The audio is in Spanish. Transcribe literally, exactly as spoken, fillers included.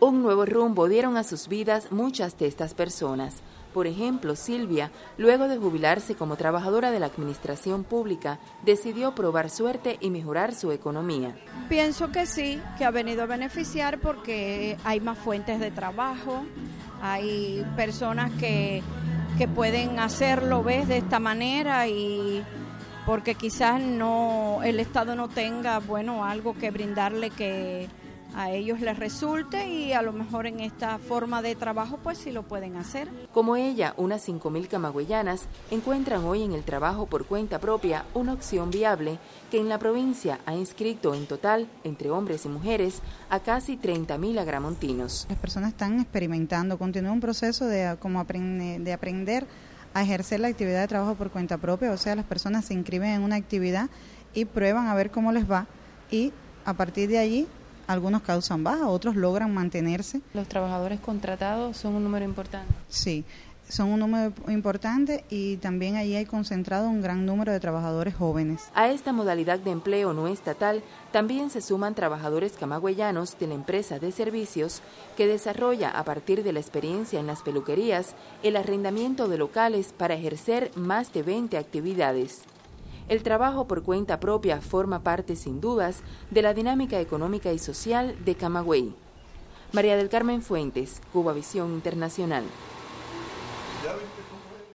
Un nuevo rumbo dieron a sus vidas muchas de estas personas. Por ejemplo, Silvia, luego de jubilarse como trabajadora de la administración pública, decidió probar suerte y mejorar su economía. Pienso que sí, que ha venido a beneficiar porque hay más fuentes de trabajo, hay personas que, que pueden hacerlo, ¿ves?, de esta manera, y porque quizás no el Estado no tenga, bueno, algo que brindarle que a ellos les resulte, y a lo mejor en esta forma de trabajo pues sí lo pueden hacer. Como ella, unas cinco mil camagüeyanas encuentran hoy en el trabajo por cuenta propia una opción viable que en la provincia ha inscrito en total, entre hombres y mujeres, a casi treinta mil agramontinos. Las personas están experimentando, continúa un proceso de, como aprende, de aprender a ejercer la actividad de trabajo por cuenta propia, o sea, las personas se inscriben en una actividad y prueban a ver cómo les va, y a partir de allí algunos causan baja, otros logran mantenerse. ¿Los trabajadores contratados son un número importante? Sí, son un número importante, y también allí hay concentrado un gran número de trabajadores jóvenes. A esta modalidad de empleo no estatal también se suman trabajadores camagüeyanos de la empresa de servicios que desarrolla a partir de la experiencia en las peluquerías el arrendamiento de locales para ejercer más de veinte actividades. El trabajo por cuenta propia forma parte, sin dudas, de la dinámica económica y social de Camagüey. María del Carmen Fuentes, Cuba Visión Internacional.